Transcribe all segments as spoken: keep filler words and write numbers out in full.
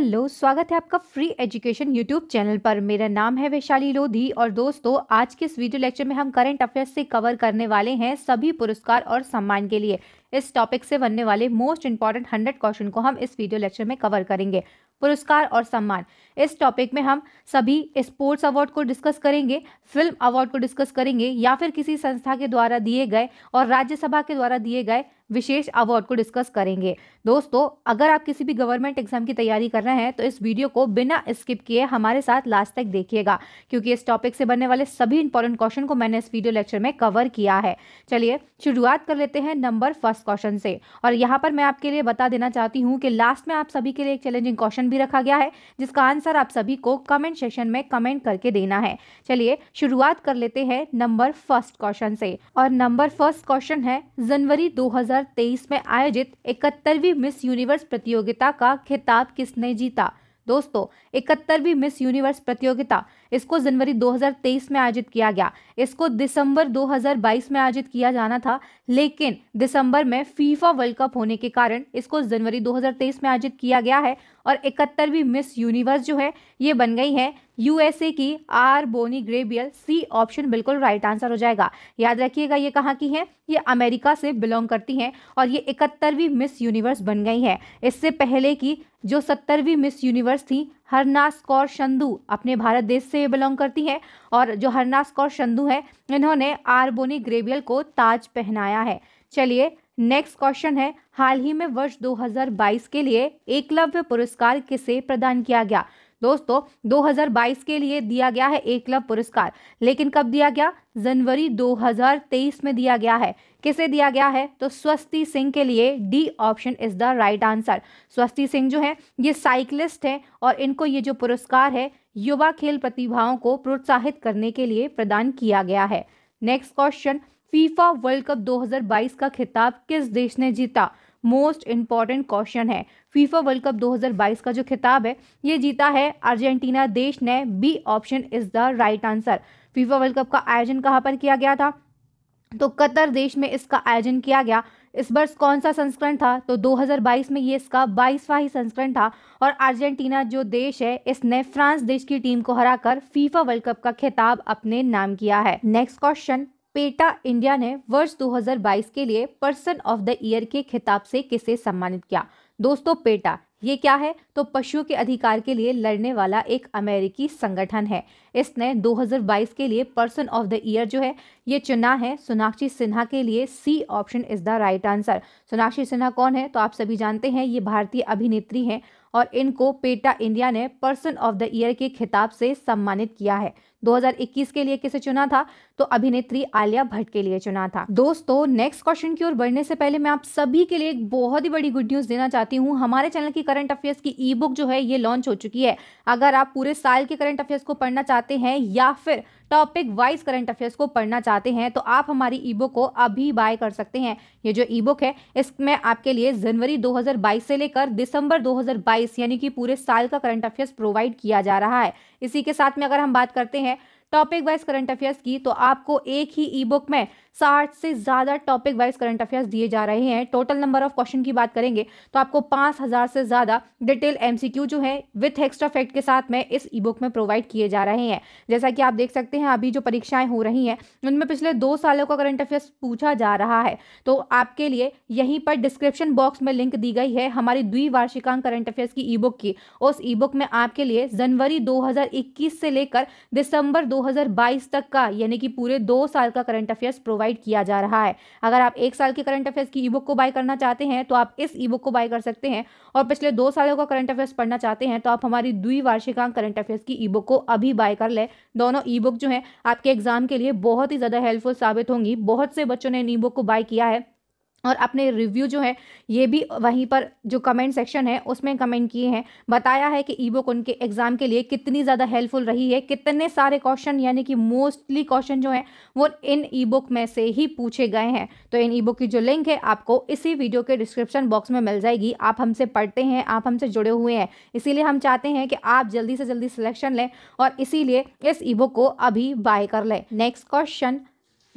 Hello, स्वागत है आपका फ्री एजुकेशन यूट्यूब चैनल पर। मेरा नाम है वैशाली लोधी और दोस्तों आज के इस वीडियो लेक्चर में हम करंट अफेयर्स से कवर करने वाले हैं सभी पुरस्कार और सम्मान के लिए। इस टॉपिक से बनने वाले मोस्ट इंपॉर्टेंट हंड्रेड क्वेश्चन को हम इस वीडियो लेक्चर में कवर करेंगे। पुरस्कार और सम्मान, इस टॉपिक में हम सभी स्पोर्ट्स अवार्ड को डिस्कस करेंगे, फिल्म अवार्ड को डिस्कस करेंगे या फिर किसी संस्था के द्वारा दिए गए और राज्यसभा के द्वारा दिए गए विशेष अवार्ड को डिस्कस करेंगे। दोस्तों, अगर आप किसी भी गवर्नमेंट एग्जाम की तैयारी कर रहे हैं तो इस वीडियो को बिना स्किप किए हमारे साथ लास्ट तक देखिएगा, क्योंकि इस टॉपिक से बनने वाले सभी इंपॉर्टेंट क्वेश्चन को मैंने इस वीडियो लेक्चर में कवर किया है। चलिए शुरुआत कर लेते हैं नंबर फर्स्ट क्वेश्चन से। और यहाँ पर मैं आपके लिए बता देना चाहती हूँ कि लास्ट में आप सभी के लिए एक चैलेंजिंग क्वेश्चन भी रखा गया है, जिसका आंसर आप सभी को कमेंट सेक्शन में कमेंट करके देना है। चलिए शुरुआत कर लेते हैं नंबर फर्स्ट क्वेश्चन से। और नंबर फर्स्ट क्वेश्चन है, जनवरी दो हजार तेईस में आयोजित इकहत्तरवीं मिस यूनिवर्स प्रतियोगिता का खिताब किसने जीता? दोस्तों, इकहत्तरवीं मिस यूनिवर्स प्रतियोगिता इसको जनवरी दो हजार तेईस में आयोजित किया गया। इसको दिसंबर दो हजार बाईस में आयोजित किया जाना था, लेकिन दिसंबर में फीफा वर्ल्ड कप होने के कारण इसको जनवरी दो हजार तेईस में आयोजित किया गया है। और इकहत्तरवीं मिस यूनिवर्स जो है ये बन गई है यूएसए की आर'बोनी गेब्रियल। सी ऑप्शन बिल्कुल राइट आंसर हो जाएगा। याद रखिएगा ये कहाँ की हैं, ये अमेरिका से बिलोंग करती हैं और ये इकहत्तरवीं मिस यूनिवर्स बन गई है। इससे पहले की जो सत्तरवीं मिस यूनिवर्स थी हरनाज़ संधू अपने भारत देश से बिलोंग करती हैं, और जो हरनाज़ संधू है इन्होंने आर'बोनी गेब्रियल को ताज पहनाया है। चलिए नेक्स्ट क्वेश्चन है, हाल ही में वर्ष दो हजार बाईस के लिए एकलव्य पुरस्कार किसे प्रदान किया गया? दोस्तों, दो हजार बाईस के लिए दिया गया है एकलव्य पुरस्कार, लेकिन कब दिया गया? जनवरी दो हजार तेईस में दिया गया है। किसे दिया गया है? तो स्वस्ती सिंह के लिए। D option is the right answer. Swasti Singh जो है ये साइक्लिस्ट हैं और इनको ये जो पुरस्कार है युवा खेल प्रतिभाओं को प्रोत्साहित करने के लिए प्रदान किया गया है। Next question, FIFA World cup दो हजार बाईस का खिताब किस देश ने जीता? मोस्ट इंपॉर्टेंट क्वेश्चन है। फीफा वर्ल्ड कप दो हजार बाईस का जो खिताब है ये जीता है अर्जेंटीना देश ने। B option is the right answer. FIFA World Cup का आयोजन कहाँ पर किया गया था? तो कतर देश में इसका आयोजन किया गया। इस वर्ष कौन सा संस्करण था? तो दो हजार बाईस में ये इसका बाईसवां ही संस्करण था। और अर्जेंटीना जो देश है इसने फ्रांस देश की टीम को हराकर फीफा वर्ल्ड कप का खिताब अपने नाम किया है। नेक्स्ट क्वेश्चन, पेटा इंडिया ने वर्ष दो हजार बाईस के लिए पर्सन ऑफ द ईयर के खिताब से किसे सम्मानित किया? दोस्तों, पेटा ये क्या है? तो पशुओं के अधिकार के लिए लड़ने वाला एक अमेरिकी संगठन है। इसने दो हजार बाईस के लिए पर्सन ऑफ द ईयर जो है ये चुना है सोनाक्षी सिन्हा के लिए। C option is the right answer. Sonakshi Sinha कौन है? तो आप सभी जानते हैं ये भारतीय अभिनेत्री हैं और इनको पेटा इंडिया ने पर्सन ऑफ द ईयर के खिताब से सम्मानित किया है। दो हजार इक्कीस के लिए किसे चुना था? तो अभिनेत्री आलिया भट्ट के लिए चुना था। दोस्तों, नेक्स्ट क्वेश्चन की ओर बढ़ने से पहले मैं आप सभी के लिए एक बहुत ही बड़ी गुड न्यूज़ देना चाहती हूँ। हमारे चैनल की करंट अफेयर्स की ई बुक जो है ये लॉन्च हो चुकी है। अगर आप पूरे साल के करंट अफेयर्स को पढ़ना चाहते हैं या फिर टॉपिक वाइज करंट अफेयर्स को पढ़ना चाहते हैं तो आप हमारी ई बुक को अभी बाय कर सकते हैं। ये जो ई बुक है इसमें आपके लिए जनवरी दो हजार बाईस से लेकर दिसंबर दो हजार बाईस यानी कि पूरे साल का करंट अफेयर्स प्रोवाइड किया जा रहा है। इसी के साथ में अगर हम बात करते हैं टॉपिक वाइज करंट अफेयर्स की तो आपको एक ही ई बुक में साठ से ज़्यादा टॉपिक वाइज करंट अफेयर्स दिए जा रहे हैं। टोटल नंबर ऑफ क्वेश्चन की बात करेंगे तो आपको पाँच हज़ार से ज़्यादा डिटेल एमसीक्यू जो है विथ एक्स्ट्रा फैक्ट के साथ में इस ई बुक में प्रोवाइड किए जा रहे हैं। जैसा कि आप देख सकते हैं अभी जो परीक्षाएं हो रही हैं उनमें पिछले दो सालों का करंट अफेयर्स पूछा जा रहा है। तो आपके लिए यहीं पर डिस्क्रिप्शन बॉक्स में लिंक दी गई है हमारी द्विवार्षिकांक करंट अफेयर्स की ई बुक की। उस ई बुक में आपके लिए जनवरी दो हज़ार इक्कीस से लेकर दिसंबर दो दो हजार बाईस तक का यानी कि पूरे दो साल का करंट अफेयर्स प्रोवाइड किया जा रहा है। अगर आप एक साल के करंट अफेयर्स की ई बुक को बाय करना चाहते हैं तो आप इस ई बुक को बाय कर सकते हैं, और पिछले दो सालों का करंट अफेयर्स पढ़ना चाहते हैं तो आप हमारी द्विवार्षिकांक करंट अफेयर्स की ई बुक को अभी बाय कर लें। दोनों ई बुक जो हैं आपके एग्जाम के लिए बहुत ही ज़्यादा हेल्पफुल साबित होंगी। बहुत से बच्चों ने ई बुक को बाय किया है और अपने रिव्यू जो है ये भी वहीं पर जो कमेंट सेक्शन है उसमें कमेंट किए हैं, बताया है कि ई बुक उनके एग्ज़ाम के लिए कितनी ज़्यादा हेल्पफुल रही है, कितने सारे क्वेश्चन यानी कि मोस्टली क्वेश्चन जो हैं वो इन ई बुक में से ही पूछे गए हैं। तो इन ई बुक की जो लिंक है आपको इसी वीडियो के डिस्क्रिप्शन बॉक्स में मिल जाएगी। आप हमसे पढ़ते हैं, आप हमसे जुड़े हुए हैं, इसीलिए हम चाहते हैं कि आप जल्दी से जल्दी सिलेक्शन लें और इसीलिए इस ई बुक को अभी बाय कर लें। नेक्स्ट क्वेश्चन,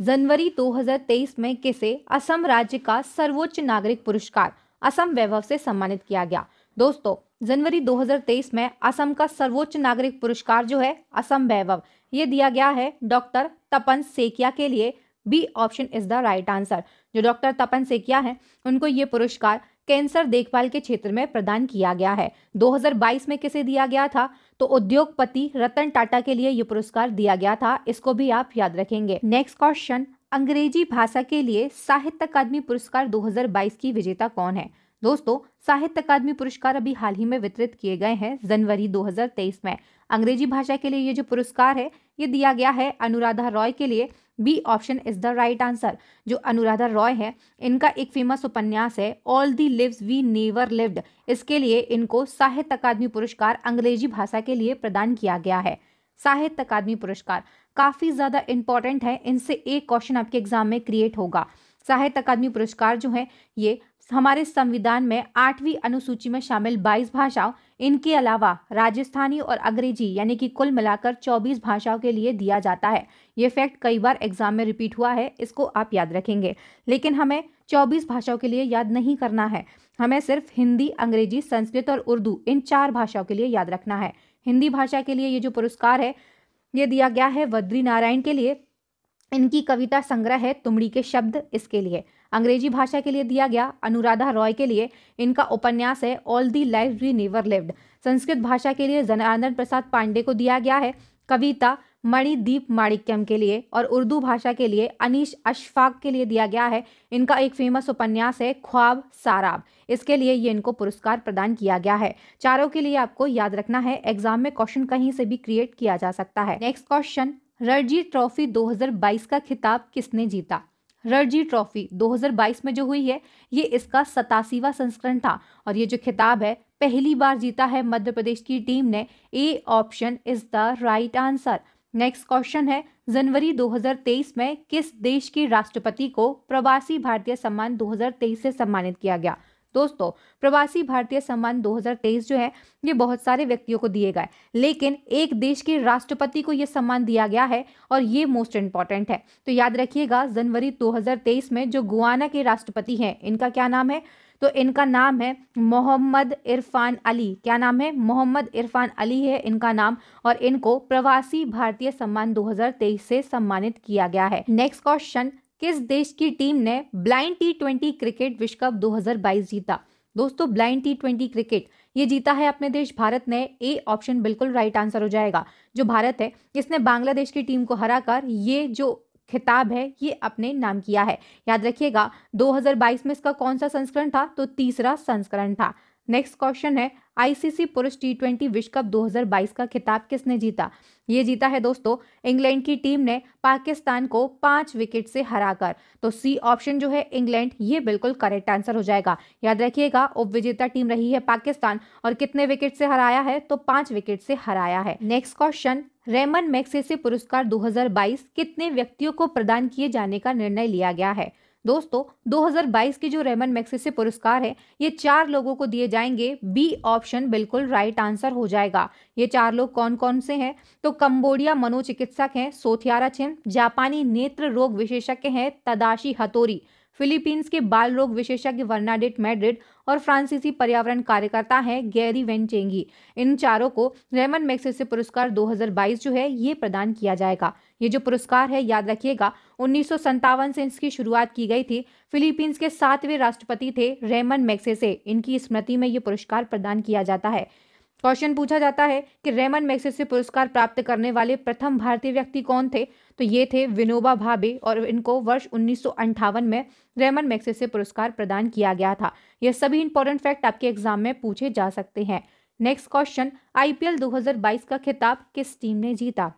जनवरी दो हजार तेईस में किसे असम राज्य का सर्वोच्च नागरिक पुरस्कार असम वैभव से सम्मानित किया गया? दोस्तों, जनवरी दो हज़ार तेईस में असम का सर्वोच्च नागरिक पुरस्कार जो है असम वैभव, ये दिया गया है डॉक्टर तपन सेकिया के लिए। B option is the right answer. जो डॉक्टर तपन सेकिया हैं उनको ये पुरस्कार कैंसर देखभाल के क्षेत्र में प्रदान किया गया है। दो हज़ार बाईस में किसे दिया गया था तो उद्योगपति रतन टाटा के लिए ये पुरस्कार दिया गया था, इसको भी आप याद रखेंगे। नेक्स्ट क्वेश्चन, अंग्रेजी भाषा के लिए साहित्य अकादमी पुरस्कार दो हज़ार बाईस की विजेता कौन है? दोस्तों साहित्य अकादमी पुरस्कार अभी हाल ही में वितरित किए गए हैं जनवरी दो हज़ार तेईस में। अंग्रेजी भाषा के लिए ये जो पुरस्कार है ये दिया गया है अनुराधा रॉय के लिए। B option is the right answer. जो अनुराधा रॉय है इनका एक फेमस उपन्यास है all the lives we never lived, इसके लिए इनको साहित्य अकादमी पुरस्कार अंग्रेजी भाषा के लिए प्रदान किया गया है। साहित्य अकादमी पुरस्कार काफ़ी ज़्यादा इंपॉर्टेंट है, इनसे एक क्वेश्चन आपके एग्जाम में क्रिएट होगा। साहित्य अकादमी पुरस्कार जो है ये हमारे संविधान में आठवीं अनुसूची में शामिल बाईस भाषाओं, इनके अलावा राजस्थानी और अंग्रेजी यानी कि कुल मिलाकर चौबीस भाषाओं के लिए दिया जाता है। ये फैक्ट कई बार एग्जाम में रिपीट हुआ है, इसको आप याद रखेंगे। लेकिन हमें चौबीस भाषाओं के लिए याद नहीं करना है, हमें सिर्फ हिंदी, अंग्रेजी, संस्कृत और उर्दू इन चार भाषाओं के लिए याद रखना है। हिंदी भाषा के लिए ये जो पुरस्कार है ये दिया गया है वद्री नारायण के लिए, इनकी कविता संग्रह है तुमड़ी के शब्द, इसके लिए। अंग्रेजी भाषा के लिए दिया गया अनुराधा रॉय के लिए, इनका उपन्यास है all the life we never lived. Sanskrit भाषा के लिए जनार्दन प्रसाद पांडे को दिया गया है कविता मणिदीप माणिक्यम के लिए। और उर्दू भाषा के लिए अनीश अशफाक के लिए दिया गया है, इनका एक फेमस उपन्यास है ख्वाब साराब, इसके लिए ये इनको पुरस्कार प्रदान किया गया है। चारों के लिए आपको याद रखना है, एग्जाम में क्वेश्चन कहीं से भी क्रिएट किया जा सकता है। नेक्स्ट क्वेश्चन, रणजी ट्रॉफी दो हज़ार बाईस का खिताब किसने जीता? रणजी ट्रॉफी दो हज़ार बाईस में जो हुई है ये इसका सतासीवा संस्करण था और ये जो खिताब है पहली बार जीता है मध्य प्रदेश की टीम ने। A option is the right answer. Next question है, जनवरी दो हज़ार तेईस में किस देश के राष्ट्रपति को प्रवासी भारतीय सम्मान दो हज़ार तेईस से सम्मानित किया गया? दोस्तों प्रवासी भारतीय सम्मान दो हज़ार तेईस जो है ये बहुत सारे व्यक्तियों को दिए गए, लेकिन एक देश के राष्ट्रपति को ये सम्मान दिया गया है और ये मोस्ट इम्पॉर्टेंट है। तो याद रखिएगा, जनवरी दो हज़ार तेईस में जो गुयाना के राष्ट्रपति हैं इनका क्या नाम है? तो इनका नाम है मोहम्मद इरफान अली। क्या नाम है? मोहम्मद इरफान अली है इनका नाम, और इनको प्रवासी भारतीय सम्मान दो हज़ार तेईस से सम्मानित किया गया है। नेक्स्ट क्वेश्चन, किस देश की टीम ने ब्लाइंड टी ट्वेंटी क्रिकेट विश्व कप दो हज़ार बाईस जीता? दोस्तों ब्लाइंड टी ट्वेंटी क्रिकेट ये जीता है अपने देश भारत ने। ए ऑप्शन बिल्कुल राइट आंसर हो जाएगा। जो भारत है इसने बांग्लादेश की टीम को हराकर ये जो खिताब है ये अपने नाम किया है। याद रखिएगा दो हज़ार बाईस में इसका कौन सा संस्करण था? तो तीसरा संस्करण था। नेक्स्ट क्वेश्चन है, आईसीसी पुरुष टी ट्वेंटी विश्व कप दो हज़ार बाईस का खिताब किसने जीता? ये जीता है दोस्तों इंग्लैंड की टीम ने पाकिस्तान को पाँच विकेट से हराकर। तो सी ऑप्शन जो है इंग्लैंड ये बिल्कुल करेक्ट आंसर हो जाएगा। याद रखिएगा उपविजेता टीम रही है पाकिस्तान और कितने विकेट से हराया है? तो पाँच विकेट से हराया है। नेक्स्ट क्वेश्चन, रेमन मैग्सेसे पुरस्कार दो हज़ार बाईस कितने व्यक्तियों को प्रदान किए जाने का निर्णय लिया गया है? दोस्तों दो हज़ार बाईस के जो रेमन मैग्सेसे पुरस्कार है ये चार लोगों को दिए जाएंगे। बी ऑप्शन बिल्कुल राइट आंसर हो जाएगा। ये चार लोग कौन कौन से हैं? तो कंबोडिया मनोचिकित्सक हैं सोथियारा छिन, जापानी नेत्र रोग विशेषज्ञ हैं तदाशी हतोरी, फिलीपींस के बाल रोग विशेषज्ञ वर्नाडेट मैड्रिड और फ्रांसीसी पर्यावरण कार्यकर्ता हैं गैरी वेनचेंगी। इन चारों को रेमन मैग्सेसे पुरस्कार दो हज़ार बाईस जो है ये प्रदान किया जाएगा। ये जो पुरस्कार है याद रखिएगा उन्नीस सौ संतावन से इसकी शुरुआत की गई थी। फिलीपींस के सातवें राष्ट्रपति थे रेमन मैग्सेसे, इनकी स्मृति में ये पुरस्कार प्रदान किया जाता है। क्वेश्चन पूछा जाता है कि रेमन मैग्सेसे पुरस्कार प्राप्त करने वाले प्रथम भारतीय व्यक्ति कौन थे? तो ये थे विनोबा भावे, और इनको वर्ष उन्नीस सौ अंठावन में रेमन मैग्सेसे पुरस्कार प्रदान किया गया था। ये सभी इंपॉर्टेंट फैक्ट आपके एग्जाम में पूछे जा सकते हैं। नेक्स्ट क्वेश्चन, आईपीएल दो हज़ार बाईस का खिताब किस टीम ने जीता?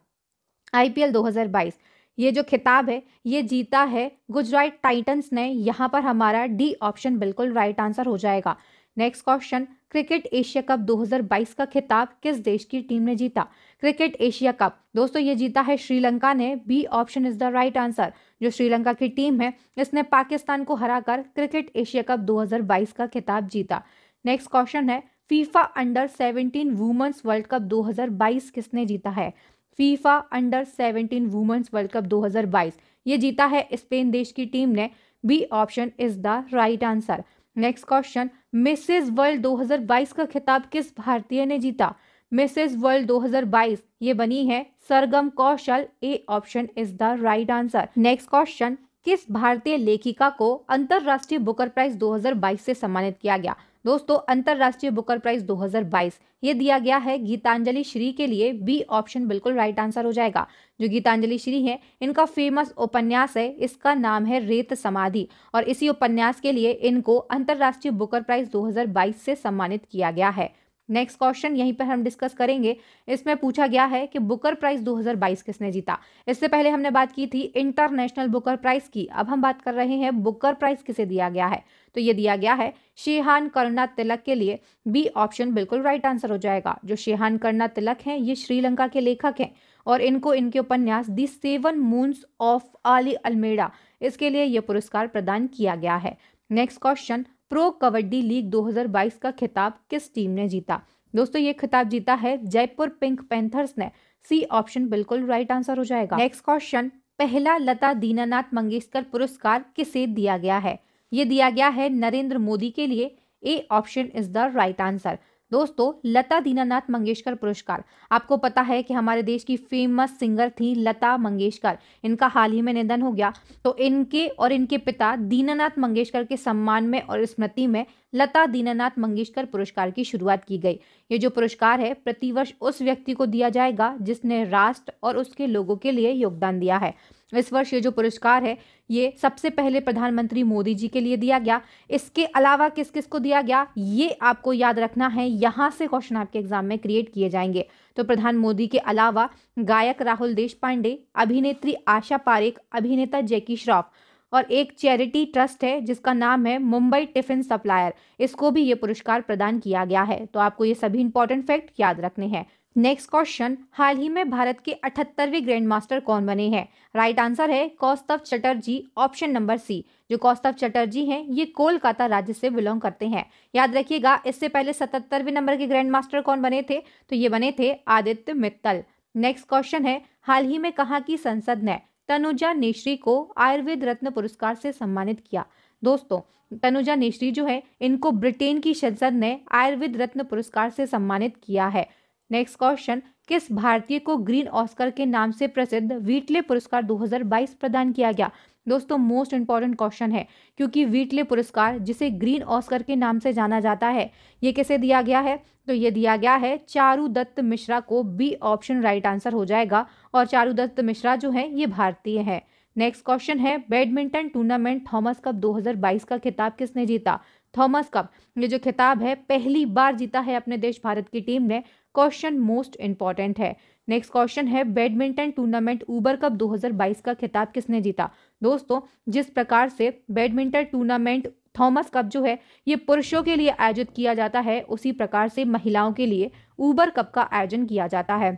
आईपीएल दो हज़ार बाईस ये जो खिताब है ये जीता है गुजरात टाइटंस ने। यहाँ पर हमारा डी ऑप्शन बिल्कुल राइट आंसर हो जाएगा। Next question, cricket Asia cup दो हज़ार बाईस का खिताब किस देश की टीम ने जीता? क्रिकेट एशिया कप दोस्तों ये जीता है श्रीलंका ने। B option is the right answer. जो श्रीलंका की टीम है इसने पाकिस्तान को हराकर क्रिकेट एशिया कप दो हज़ार बाईस का खिताब जीता। नेक्स्ट क्वेश्चन है, FIFA under seventeen women's world cup दो हज़ार बाईस किसने जीता है? FIFA under seventeen women's world cup दो हज़ार बाईस ये जीता है स्पेन देश की टीम ने। B option is the right answer. Next question, Mrs world दो हज़ार बाईस का खिताब किस भारतीय ने जीता? मिसेज वर्ल्ड दो हज़ार बाईस ये बनी है सरगम कौशल। A option is the right answer. Next question, किस भारतीय लेखिका को अंतर्राष्ट्रीय बुकर प्राइज दो हज़ार बाईस से सम्मानित किया गया? दोस्तों अंतर्राष्ट्रीय बुकर प्राइज दो हज़ार बाईस ये दिया गया है गीतांजलि श्री के लिए। बी ऑप्शन बिल्कुल राइट आंसर हो जाएगा। जो गीतांजलि श्री हैं इनका फेमस उपन्यास है, इसका नाम है रेत समाधि, और इसी उपन्यास के लिए इनको अंतर्राष्ट्रीय बुकर प्राइज दो हज़ार बाईस से सम्मानित किया गया है। नेक्स्ट क्वेश्चन यहीं पर हम डिस्कस करेंगे। इसमें पूछा गया है कि बुकर प्राइज दो हज़ार बाईस किसने जीता। इससे पहले हमने बात की थी इंटरनेशनल बुकर प्राइज की, अब हम बात कर रहे हैं बुकर प्राइज किसे दिया गया है। तो ये दिया गया है शेहान करुणातिलक के लिए। बी ऑप्शन बिल्कुल राइट आंसर हो जाएगा। जो शेहान करुणातिलक हैं ये श्रीलंका के लेखक हैं और इनको इनके उपन्यास the seven moons of Ali Almeida इसके लिए ये पुरस्कार प्रदान किया गया है। Next question, pro kabaddi league दो हज़ार बाईस का खिताब किस टीम ने जीता? दोस्तों ये खिताब जीता है जयपुर पिंक पैंथर्स ने। सी ऑप्शन बिल्कुल राइट आंसर हो जाएगा। नेक्स्ट क्वेश्चन, पहला लता दीनानाथ मंगेशकर पुरस्कार किसे दिया गया है? ये दिया गया है नरेंद्र मोदी के लिए। A option is the right answer. दोस्तों लता दीनानाथ मंगेशकर पुरस्कार, आपको पता है कि हमारे देश की फेमस सिंगर थी लता मंगेशकर, इनका हाल ही में निधन हो गया। तो इनके और इनके पिता दीनानाथ मंगेशकर के सम्मान में और स्मृति में लता दीनानाथ मंगेशकर पुरस्कार की शुरुआत की गई। ये जो पुरस्कार है प्रतिवर्ष उस व्यक्ति को दिया जाएगा जिसने राष्ट्र और उसके लोगों के लिए योगदान दिया है। इस वर्ष ये जो पुरस्कार है ये सबसे पहले प्रधानमंत्री मोदी जी के लिए दिया गया। इसके अलावा किस किस को दिया गया ये आपको याद रखना है, यहाँ से क्वेश्चन आपके एग्जाम में क्रिएट किए जाएंगे। तो प्रधान मोदी के अलावा गायक राहुल देश पांडे, अभिनेत्री आशा पारेख, अभिनेता जैकी श्रॉफ और एक चैरिटी ट्रस्ट है जिसका नाम है मुंबई टिफिन सप्लायर, इसको भी ये पुरस्कार प्रदान किया गया है। तो आपको ये सभी इंपॉर्टेंट फैक्ट याद रखने हैं। नेक्स्ट क्वेश्चन, हाल ही में भारत के अठहत्तरवें ग्रैंड मास्टर कौन बने हैं? राइट आंसर है Kaustav Chatterjee, option number C. जो कौस्तव चटर्जी हैं ये कोलकाता राज्य से बिलोंग करते हैं। याद रखिएगा इससे पहले सतहत्तरवें नंबर के ग्रैंड मास्टर कौन बने थे? तो ये बने थे आदित्य मित्तल। नेक्स्ट क्वेश्चन है, हाल ही में कहाँ की संसद ने तनुजा नेश्री को आयुर्वेद रत्न पुरस्कार से सम्मानित किया? दोस्तों तनुजा नेश्री जो है इनको ब्रिटेन की संसद ने आयुर्वेद रत्न पुरस्कार से सम्मानित किया है। नेक्स्ट क्वेश्चन, किस भारतीय को ग्रीन ऑस्कर के नाम से प्रसिद्ध व्हीटले पुरस्कार दो हज़ार बाईस प्रदान किया गया? दोस्तों मोस्ट इंपॉर्टेंट क्वेश्चन है क्योंकि व्हीटले पुरस्कार जिसे ग्रीन ऑस्कर के नाम से जाना जाता है ये किसे दिया गया है? तो ये दिया गया है चारू दत्त मिश्रा को। बी ऑप्शन राइट आंसर हो जाएगा। और चारू दत्त मिश्रा जो है ये भारतीय है। नेक्स्ट क्वेश्चन है, बैडमिंटन टूर्नामेंट थॉमस कप दो हज़ार बाईस का खिताब किसने जीता? थॉमस कप ये जो खिताब है पहली बार जीता है अपने देश भारत की टीम ने। क्वेश्चन मोस्ट इंपॉर्टेंट है। नेक्स्ट क्वेश्चन है, बैडमिंटन टूर्नामेंट उबर कप दो हज़ार बाईस का खिताब किसने जीता? दोस्तों जिस प्रकार से बैडमिंटन टूर्नामेंट थॉमस कप जो है ये पुरुषों के लिए आयोजित किया जाता है, उसी प्रकार से महिलाओं के लिए उबर कप का आयोजन किया जाता है।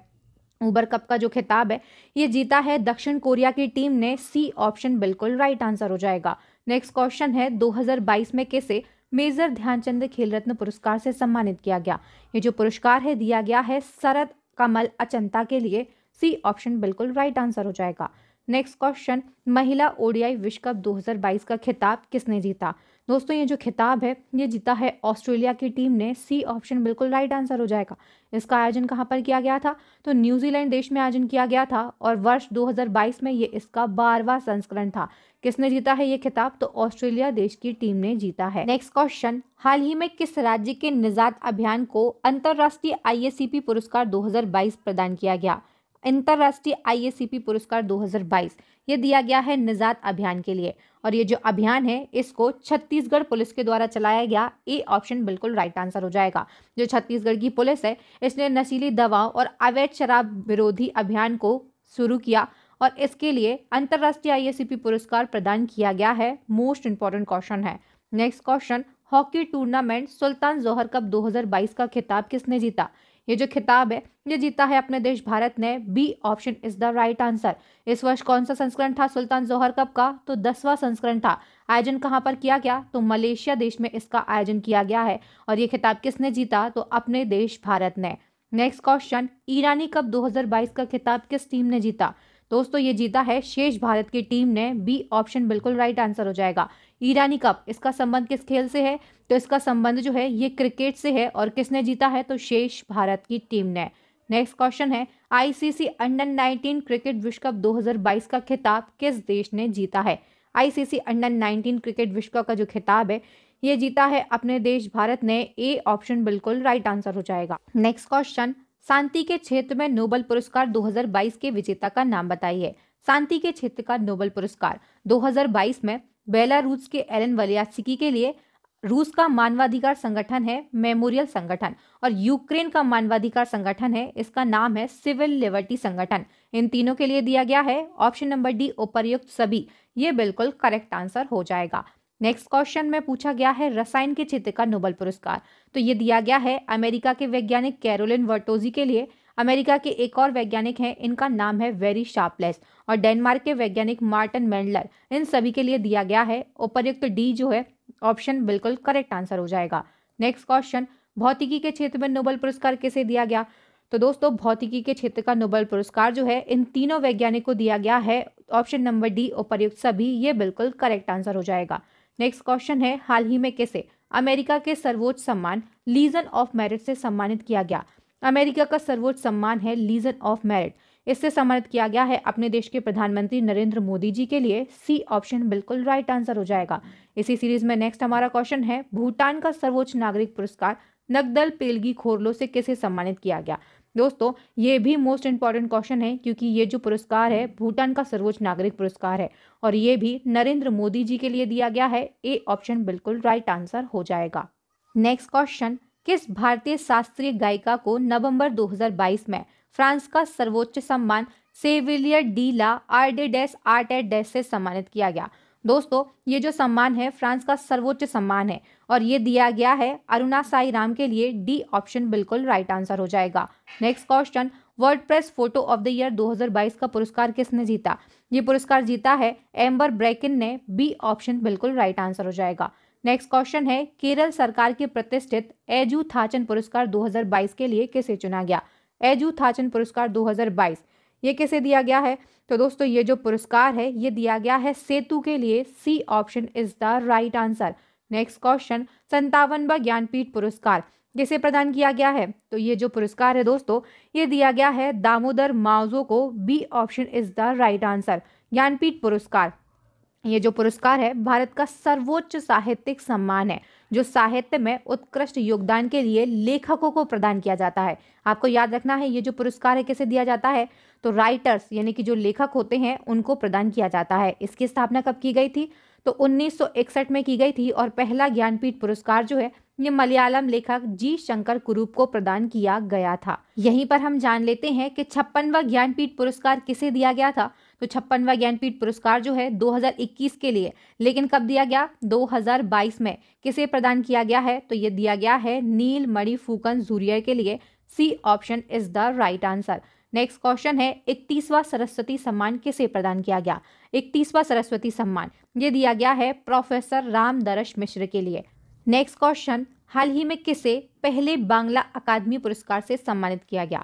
उबर कप का जो खिताब है ये जीता है दक्षिण कोरिया की टीम ने। सी ऑप्शन बिल्कुल राइट आंसर हो जाएगा। नेक्स्ट क्वेश्चन है, दो हज़ार बाईस में किसे मेजर ध्यानचंद खेल रत्न पुरस्कार से सम्मानित किया गया? ये जो पुरस्कार है दिया गया है शरद कमल अचंता के लिए। सी ऑप्शन बिल्कुल राइट आंसर हो जाएगा। नेक्स्ट क्वेश्चन, महिला ओडीआई विश्व कप दो हज़ार बाईस का खिताब किसने जीता? दोस्तों ये जो खिताब है ये जीता है ऑस्ट्रेलिया की टीम ने। सी ऑप्शन बिल्कुल राइट आंसर हो जाएगा। इसका आयोजन कहाँ पर किया गया था? तो न्यूजीलैंड देश में आयोजन किया गया था और वर्ष दो हज़ार बाईस में ये इसका बारहवां संस्करण था। किसने जीता है ये खिताब? तो ऑस्ट्रेलिया देश की टीम ने जीता है। नेक्स्ट क्वेश्चन, हाल ही में किस राज्य के निजात अभियान को अंतर्राष्ट्रीय आईएसीपी पुरस्कार दो हज़ार बाईस प्रदान किया गया? अंतर्राष्ट्रीय आईएसीपी पुरस्कार दो हज़ार बाईस ये दिया गया है निजात अभियान के लिए और ये जो अभियान है इसको छत्तीसगढ़ पुलिस के द्वारा चलाया गया। ए ऑप्शन बिल्कुल राइट आंसर हो जाएगा। जो छत्तीसगढ़ की पुलिस है इसने नशीली दवाओं और अवैध शराब विरोधी अभियान को शुरू किया और इसके लिए अंतर्राष्ट्रीय आईएसीपी पुरस्कार प्रदान किया गया है। मोस्ट इंपॉर्टेंट क्वेश्चन है। Next question, hockey tournament Sultan Johor cup दो हज़ार बाईस का खिताब किसने जीता? ये जो खिताब है ये जीता है अपने देश भारत ने। B option is the right answer. इस वर्ष कौन सा संस्करण था सुल्तान जोहर कप का? तो दसवां संस्करण था। आयोजन कहाँ पर किया गया? तो मलेशिया देश में इसका आयोजन किया गया है और ये खिताब किसने जीता? तो अपने देश भारत ने। नेक्स्ट क्वेश्चन, ईरानी कप दो हज़ार बाईस का खिताब किस टीम ने जीता? दोस्तों ये जीता है शेष भारत की टीम ने। बी ऑप्शन बिल्कुल राइट आंसर हो जाएगा। ईरानी कप, इसका संबंध किस खेल से है? तो इसका संबंध जो है ये क्रिकेट से है और किसने जीता है? तो शेष भारत की टीम ने। नेक्स्ट क्वेश्चन है आईसीसी अंडर नाइनटीन क्रिकेट विश्व कप दो हज़ार बाईस का खिताब किस देश ने जीता है? आईसीसी अंडर नाइनटीन क्रिकेट विश्व कप का जो खिताब है ये जीता है अपने देश भारत ने। ए ऑप्शन बिल्कुल राइट आंसर हो जाएगा। नेक्स्ट क्वेश्चन, शांति के क्षेत्र में नोबेल पुरस्कार दो हज़ार बाईस के विजेता का नाम बताइए। शांति के क्षेत्र का नोबेल पुरस्कार दो हज़ार बाईस में बेलारूस के एलन वलियासिकी के लिए रूस का मानवाधिकार संगठन है मेमोरियल संगठन, और यूक्रेन का मानवाधिकार संगठन है इसका नाम है सिविल लिबर्टी संगठन। इन तीनों के लिए दिया गया है। ऑप्शन नंबर डी उपर्युक्त सभी, ये बिल्कुल करेक्ट आंसर हो जाएगा। नेक्स्ट क्वेश्चन में पूछा गया है रसायन के क्षेत्र का नोबेल पुरस्कार, तो ये दिया गया है अमेरिका के वैज्ञानिक कैरोलिन वर्टोजी के लिए। अमेरिका के एक और वैज्ञानिक हैं, इनका नाम है वेरी शार्पलेस, और डेनमार्क के वैज्ञानिक मार्टिन मेंडलर, इन सभी के लिए दिया गया है। उपयुक्त डी जो है ऑप्शन बिल्कुल करेक्ट आंसर हो जाएगा। नेक्स्ट क्वेश्चन, भौतिकी के क्षेत्र में नोबेल पुरस्कार किसे दिया गया? तो दोस्तों भौतिकी के क्षेत्र का नोबेल पुरस्कार जो है इन तीनों वैज्ञानिकों को दिया गया है। ऑप्शन नंबर डी उपयुक्त सभी, ये बिल्कुल करेक्ट आंसर हो जाएगा। नेक्स्ट क्वेश्चन है हाल ही में किसे अमेरिका के सर्वोच्च सम्मान लीजन ऑफ मेरिट से सम्मानित किया गया? अमेरिका का सर्वोच्च सम्मान है लीजन ऑफ मेरिट, इससे सम्मानित किया गया है अपने देश के प्रधानमंत्री नरेंद्र मोदी जी के लिए। सी ऑप्शन बिल्कुल राइट आंसर हो जाएगा। इसी सीरीज में नेक्स्ट हमारा क्वेश्चन है भूटान का सर्वोच्च नागरिक पुरस्कार नगदल पेलगी खोरलो से किसे सम्मानित किया गया? दोस्तों ये भी मोस्ट इंपॉर्टेंट क्वेश्चन है क्योंकि ये जो पुरस्कार है भूटान का सर्वोच्च नागरिक पुरस्कार है और ये भी नरेंद्र मोदी जी के लिए दिया गया है। ए ऑप्शन बिल्कुल राइट आंसर हो जाएगा। नेक्स्ट क्वेश्चन, किस भारतीय शास्त्रीय गायिका को नवंबर दो हज़ार बाईस में फ्रांस का सर्वोच्च सम्मान सेविलियर डी ला आर्डे डेस आर्टे डेस से सम्मानित किया गया? दोस्तों ये जो सम्मान है फ्रांस का सर्वोच्च सम्मान है और ये दिया गया है अरुणा साई राम के लिए। डी ऑप्शन बिल्कुल राइट आंसर हो जाएगा। Next question, WordPress photo of the year दो हज़ार बाईस का पुरस्कार किसने जीता? ये पुरस्कार जीता है एम्बर ब्रेकिन ने। बी ऑप्शन बिल्कुल राइट आंसर हो जाएगा। नेक्स्ट क्वेश्चन है केरल सरकार के प्रतिष्ठित एजू थाचन पुरस्कार दो हज़ार बाईस के लिए किसे चुना गया? एजू थाचन पुरस्कार दो हज़ार बाईस ये किसे दिया गया है? तो दोस्तों ये जो पुरस्कार है ये दिया गया है सेतु के लिए। C option is the right answer. Next question, संतावनवा ज्ञानपीठ पुरस्कार किसे प्रदान किया गया है? तो ये जो पुरस्कार है दोस्तों ये दिया गया है दामोदर मावजो को। B option is the right answer. Jnanpith पुरस्कार, ये जो पुरस्कार है भारत का सर्वोच्च साहित्यिक सम्मान है जो साहित्य में उत्कृष्ट योगदान के लिए लेखकों को प्रदान किया जाता है। आपको याद रखना है ये जो पुरस्कार है किसे दिया जाता है? तो राइटर्स यानी कि जो लेखक होते हैं उनको प्रदान किया जाता है। इसकी स्थापना कब की गई थी? तो उन्नीस सौ इकसठ में की गई थी और पहला ज्ञानपीठ पुरस्कार जो है ये मलयालम लेखक जी शंकर कुरूप को प्रदान किया गया था। यहीं पर हम जान लेते हैं कि छप्पनवा ज्ञानपीठ पुरस्कार किसे दिया गया था। तो छप्पनवा ज्ञानपीठ पुरस्कार जो है दो हज़ार इक्कीस के लिए, लेकिन कब दिया गया? दो हज़ार बाईस में। किसे प्रदान किया गया है? तो ये दिया गया है नील मणि फूकन जूरियर के लिए। C option is the right answer. Next question है इकतीसवां सरस्वती सम्मान किसे प्रदान किया गया? इकतीसवां सरस्वती सम्मान ये दिया गया है प्रोफेसर राम दरश मिश्र के लिए। नेक्स्ट क्वेश्चन, हाल ही में किसे पहले बांग्ला अकादमी पुरस्कार से सम्मानित किया गया?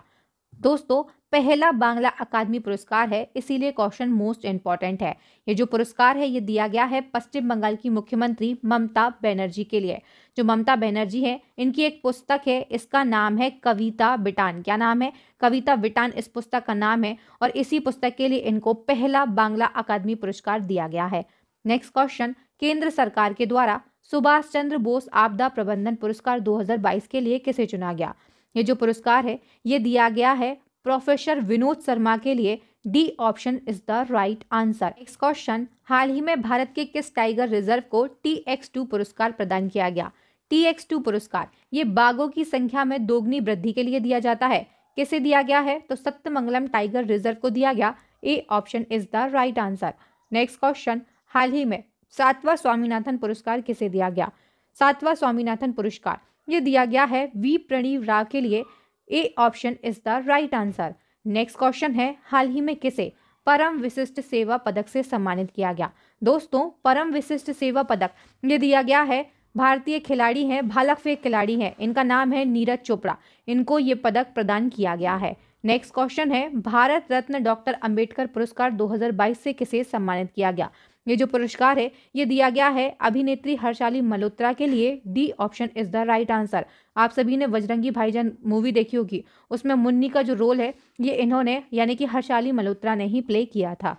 दोस्तों पहला बांग्ला अकादमी पुरस्कार है इसीलिए क्वेश्चन मोस्ट इंपॉर्टेंट है। ये जो पुरस्कार है ये दिया गया है पश्चिम बंगाल की मुख्यमंत्री ममता बनर्जी के लिए। जो ममता बनर्जी है इनकी एक पुस्तक है, इसका नाम है कविता बिटान। क्या नाम है? कविता बिटान इस पुस्तक का नाम है और इसी पुस्तक के लिए इनको पहला बांग्ला अकादमी पुरस्कार दिया गया है। नेक्स्ट क्वेश्चन, केंद्र सरकार के द्वारा सुभाष चंद्र बोस आपदा प्रबंधन पुरस्कार दो हज़ार बाईस के लिए किसे चुना गया? ये जो पुरस्कार है ये दिया गया है प्रोफेसर विनोद शर्मा के लिए। D option is the right answer. Next question, हाल ही में भारत के किस टाइगर रिजर्व को टी एक्स टू पुरस्कार प्रदान किया गया? टी एक्स टू पुरस्कार ये बाघों की संख्या में दोगुनी वृद्धि के लिए दिया जाता है। किसे दिया गया है? तो सत्यमंगलम टाइगर रिजर्व को दिया गया। A option is the right answer. Next question, हाल ही में सातवां स्वामीनाथन पुरस्कार किसे दिया गया? सातवां स्वामीनाथन पुरस्कार ये दिया गया है वी प्रणीव राव के लिए। A option is the right answer. Next question है हाल ही में किसे परम विशिष्ट सेवा पदक से सम्मानित किया गया? दोस्तों परम विशिष्ट सेवा पदक ये दिया गया है भारतीय खिलाड़ी हैं, भाला फेंक खिलाड़ी हैं, इनका नाम है नीरज चोपड़ा। इनको ये पदक प्रदान किया गया है। नेक्स्ट क्वेश्चन है, भारत रत्न डॉक्टर अंबेडकर पुरस्कार दो हज़ार बाईस से किसे सम्मानित किया गया? ये जो पुरस्कार है ये दिया गया है अभिनेत्री हर्षाली मल्होत्रा के लिए। D option is the right answer. आप सभी ने बजरंगी भाईजान मूवी देखी होगी, उसमें मुन्नी का जो रोल है ये इन्होंने यानी कि हर्षाली मल्होत्रा ने ही प्ले किया था।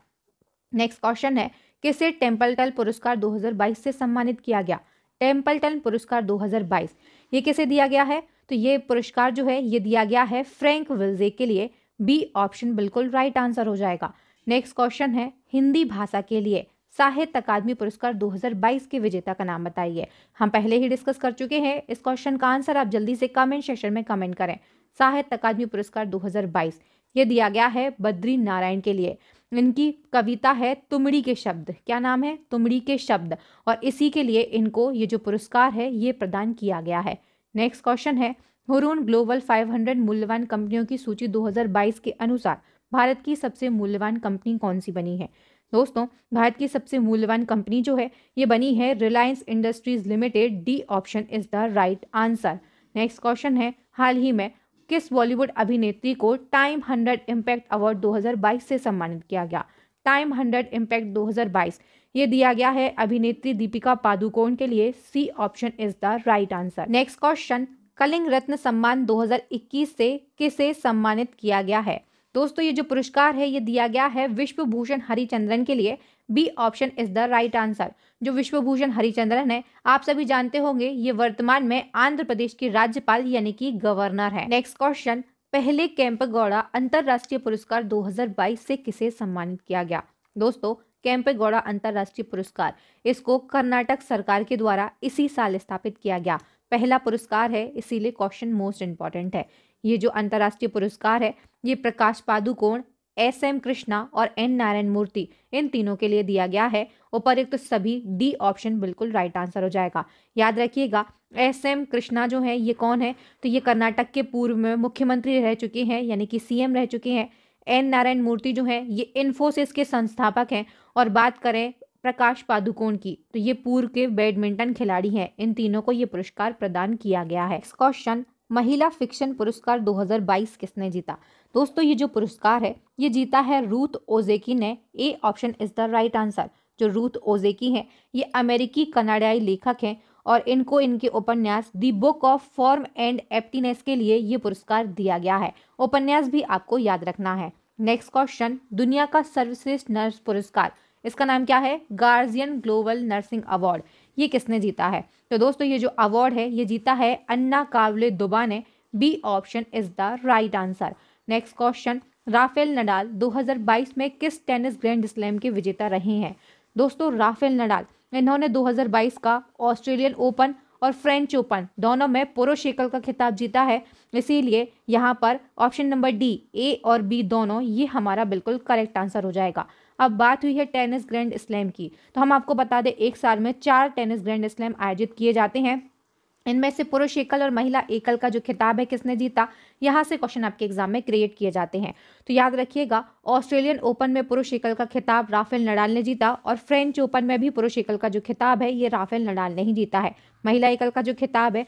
नेक्स्ट क्वेश्चन है, किसे टेम्पलटन पुरस्कार दो हज़ार बाईस से सम्मानित किया गया? टेम्पलटन पुरस्कार दो हज़ार बाईस ये किसे दिया गया है? तो ये पुरस्कार जो है ये दिया गया है फ्रैंक विल्जे के लिए। बी ऑप्शन बिल्कुल राइट आंसर हो जाएगा। नेक्स्ट क्वेश्चन है, हिंदी भाषा के लिए साहित्य अकादमी पुरस्कार दो हज़ार बाईस के विजेता का नाम बताइए। हम पहले ही डिस्कस कर चुके हैं इस क्वेश्चन का आंसर, आप जल्दी से कमेंट सेक्शन में कमेंट करें। साहित्य अकादमी पुरस्कार दो हज़ार बाईस ये दिया गया है बद्री नारायण के लिए। इनकी कविता है तुमड़ी के शब्द। क्या नाम है? तुमड़ी के शब्द। और इसी के लिए इनको ये जो पुरस्कार है ये प्रदान किया गया है। नेक्स्ट क्वेश्चन है, हुरून ग्लोबल पाँच सौ मूल्यवान कंपनियों की सूची दो हज़ार बाईस के अनुसार भारत की सबसे मूल्यवान कंपनी कौन सी बनी है? दोस्तों भारत की सबसे मूल्यवान कंपनी जो है ये बनी है Reliance Industries limited. D option is the right answer. Next question है, हाल ही में किस बॉलीवुड अभिनेत्री को टाइम हंड्रेड इम्पैक्ट अवार्ड दो हज़ार बाईस से सम्मानित किया गया? टाइम हंड्रेड इम्पैक्ट दो हज़ार बाईस ये दिया गया है अभिनेत्री दीपिका पादुकोण के लिए। C option is the right answer. Next question, Kalinga Ratna Samman दो हज़ार इक्कीस से किसे सम्मानित किया गया है? दोस्तों ये जो पुरस्कार है ये दिया गया है विश्वभूषण हरिचंद्रन के लिए। B option is the right answer. जो विश्वभूषण हरिचंद्रन है आप सभी जानते होंगे ये वर्तमान में आंध्र प्रदेश के राज्यपाल यानी कि गवर्नर है। नेक्स्ट क्वेश्चन, पहले कैंपेगौड़ा अंतरराष्ट्रीय पुरस्कार दो हज़ार बाईस से किसे सम्मानित किया गया? दोस्तों कैंपेगौड़ा अंतरराष्ट्रीय पुरस्कार इसको कर्नाटक सरकार के द्वारा इसी साल स्थापित किया गया। पहला पुरस्कार है इसीलिए क्वेश्चन मोस्ट इंपॉर्टेंट है। ये जो अंतर्राष्ट्रीय पुरस्कार है ये प्रकाश पादुकोण, एस एम कृष्णा और एन नारायण मूर्ति इन तीनों के लिए दिया गया है। उपरोक्त तो सभी डी ऑप्शन बिल्कुल राइट आंसर हो जाएगा। याद रखिएगा एस एम कृष्णा जो है ये कौन है? तो ये कर्नाटक के पूर्व में मुख्यमंत्री रह चुके हैं यानी कि सीएम रह चुके हैं। एन नारायण मूर्ति जो है ये इन्फोसिस के संस्थापक हैं। और बात करें प्रकाश पादुकोण की तो ये पूर्व के बैडमिंटन खिलाड़ी हैं। इन तीनों को ये पुरस्कार प्रदान किया गया है। क्वेश्चन, महिला फिक्शन पुरस्कार दो हज़ार बाईस किसने जीता? दोस्तों ये जो पुरस्कार है ये जीता है रूथ ओजेकी ने। A option is the right answer. जो रूथ ओजेकी हैं ये अमेरिकी कनाडाई लेखक हैं और इनको इनके उपन्यास the book of form and emptiness के लिए ये पुरस्कार दिया गया है। उपन्यास भी आपको याद रखना है। नेक्स्ट क्वेश्चन, दुनिया का सर्वश्रेष्ठ नर्स पुरस्कार इसका नाम क्या है? Guardian global nursing award. ये किसने जीता है? तो दोस्तों ये जो अवार्ड है ये जीता है अन्ना कावले दुबा ने। B option is the right answer. Next question, Rafael Nadal दो हज़ार बाईस में किस टेनिस ग्रैंड स्लैम के विजेता रहे हैं? दोस्तों राफेल नडाल इन्होंने दो हज़ार बाईस का ऑस्ट्रेलियन ओपन और फ्रेंच ओपन दोनों में पुरुष एकल का खिताब जीता है। इसीलिए यहाँ पर ऑप्शन नंबर डी, ए और बी दोनों ये हमारा बिल्कुल करेक्ट आंसर हो जाएगा। अब बात हुई है टेनिस ग्रैंड स्लैम की, तो हम आपको बता दें एक साल में चार टेनिस ग्रैंड स्लैम आयोजित किए जाते हैं। इनमें से पुरुष एकल और महिला एकल का जो खिताब है किसने जीता, यहाँ से क्वेश्चन आपके एग्जाम में क्रिएट किए जाते हैं। तो याद रखिएगा ऑस्ट्रेलियन ओपन में पुरुष एकल का खिताब राफेल नडाल ने जीता और फ्रेंच ओपन में भी पुरुष एकल का जो खिताब है ये राफेल नडाल ने ही जीता है। महिला एकल का जो खिताब है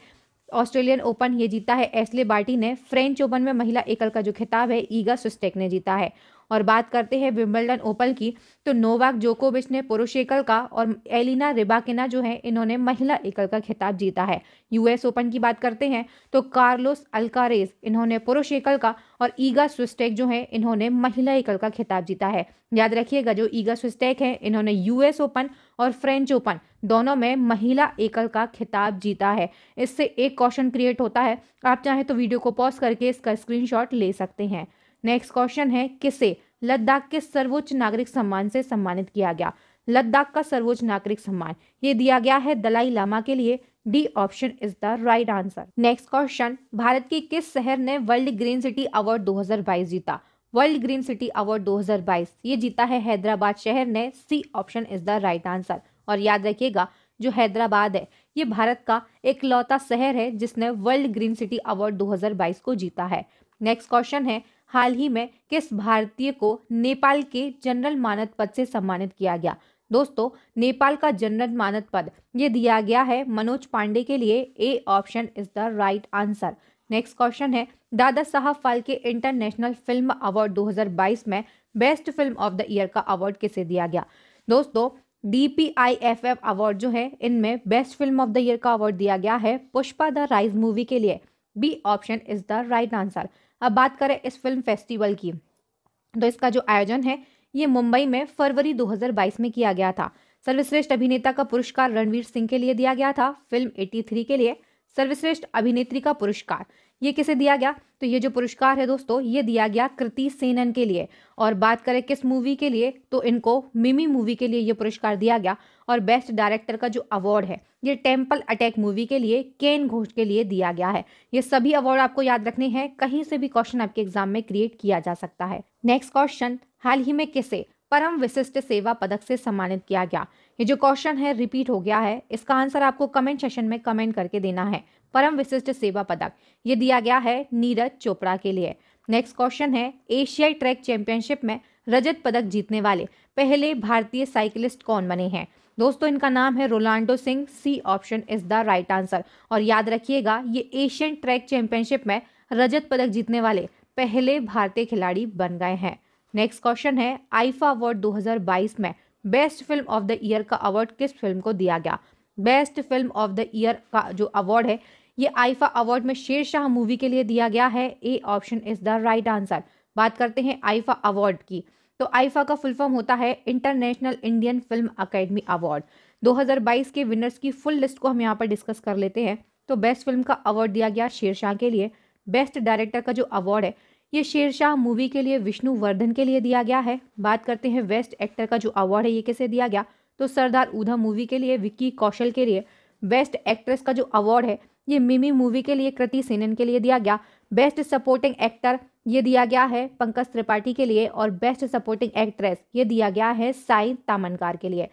ऑस्ट्रेलियन ओपन ये जीता है एस्ले बार्टी ने। फ्रेंच ओपन में महिला एकल का जो खिताब है ईगा स्विस्टेक ने जीता है। और बात करते हैं विंबलडन ओपन की, तो नोवाक जोकोविच ने पुरुष एकल का और एलिना रिबाकिना जो है इन्होंने महिला एकल का खिताब जीता है। यूएस ओपन की बात करते हैं तो कार्लोस अल्कारेज इन्होंने पुरुष एकल का और ईगा स्विस्टेक जो है इन्होंने महिला एकल का खिताब जीता है। याद रखिएगा जो ईगा स्विस्टेक है इन्होंने यूएस ओपन और फ्रेंच ओपन दोनों में महिला एकल का खिताब जीता है। इससे एक क्वेश्चन क्रिएट होता है, आप चाहें तो वीडियो को पॉज करके इसका स्क्रीनशॉट ले सकते हैं। नेक्स्ट क्वेश्चन है, किसे लद्दाख के सर्वोच्च नागरिक सम्मान से सम्मानित किया गया? लद्दाख का सर्वोच्च नागरिक सम्मान ये दिया गया है दलाई लामा के लिए। D option is the right answer. Next question, Bharat के किस शहर ने वर्ल्ड ग्रीन सिटी अवार्ड दो हज़ार बाईस जीता? वर्ल्ड ग्रीन सिटी अवार्ड दो हज़ार बाईस ये जीता है हैदराबाद शहर ने। C option is the right answer. और याद रखिएगा जो हैदराबाद है ये भारत का इकलौता शहर है जिसने वर्ल्ड ग्रीन सिटी अवार्ड दो हज़ार बाईस को जीता है। नेक्स्ट क्वेश्चन है, हाल ही में किस भारतीय को नेपाल के जनरल मानद पद से सम्मानित किया गया? दोस्तों नेपाल का जनरल मानद पद ये दिया गया है मनोज पांडे के लिए। A option is the right answer. Next question है Dada Saheb Phalke international film award दो हज़ार बाईस में best film of the year का अवार्ड किसे दिया गया। दोस्तों D P I F F award जो है इनमें best film of the year का अवार्ड दिया गया है पुष्पा द राइज मूवी के लिए। B option is the right answer. अब बात करें इस फिल्म फेस्टिवल की तो इसका जो आयोजन है ये मुंबई में फरवरी दो हज़ार बाईस में किया गया था। सर्वश्रेष्ठ अभिनेता का पुरस्कार रणवीर सिंह के लिए दिया गया था फिल्म तिरासी के लिए। सर्वश्रेष्ठ अभिनेत्री का पुरस्कार ये किसे दिया गया तो ये जो पुरस्कार है दोस्तों ये दिया गया कृति सेनन के लिए। और बात करें किस मूवी के लिए तो इनको मिमी मूवी के लिए ये पुरस्कार दिया गया। और बेस्ट डायरेक्टर का जो अवार्ड है ये टेम्पल अटैक मूवी के लिए केन घोष के लिए दिया गया है। ये सभी अवार्ड आपको याद रखने हैं, कहीं से भी क्वेश्चन आपके एग्जाम में क्रिएट किया जा सकता है। नेक्स्ट क्वेश्चन हाल ही में किसे परम विशिष्ट सेवा पदक से सम्मानित किया गया। ये जो क्वेश्चन है रिपीट हो गया है, इसका आंसर आपको कमेंट सेशन में कमेंट करके देना है। परम विशिष्ट सेवा पदक ये दिया गया है नीरज चोपड़ा के लिए। नेक्स्ट क्वेश्चन है एशियाई ट्रैक चैंपियनशिप में रजत पदक जीतने वाले पहले भारतीय साइकिलिस्ट कौन बने हैं। दोस्तों इनका नाम है Ronaldo Singh. C option is the right answer. और याद रखिएगा ये एशियन ट्रैक चैंपियनशिप में रजत पदक जीतने वाले पहले भारतीय खिलाड़ी बन गए हैं। नेक्स्ट क्वेश्चन है आईफा अवार्ड दो हज़ार बाईस में best film of the year का अवार्ड किस फिल्म को दिया गया। Best film of the year का जो अवार्ड है ये आईफा अवार्ड में शेरशाह मूवी के लिए दिया गया है। A option is the right answer. बात करते हैं आईफा अवार्ड की तो आईफा का फुल फॉर्म होता है international Indian film academy award. दो हज़ार बाईस के विनर्स की फुल लिस्ट को हम यहाँ पर डिस्कस कर लेते हैं। तो बेस्ट फिल्म का अवार्ड दिया गया शेरशाह के लिए। बेस्ट डायरेक्टर का जो अवार्ड है ये शेरशाह मूवी के लिए विष्णु वर्धन के लिए दिया गया है। बात करते हैं बेस्ट एक्टर का जो अवार्ड है ये किसे दिया गया तो सरदार ऊधा मूवी के लिए विक्की कौशल के लिए। बेस्ट एक्ट्रेस का जो अवार्ड है ये मिमी मूवी के लिए कृति सेनन के लिए दिया गया। बेस्ट सपोर्टिंग एक्टर ये दिया गया है पंकज त्रिपाठी के लिए। और बेस्ट सपोर्टिंग एक्ट्रेस ये दिया गया है साई तामनकार के लिए।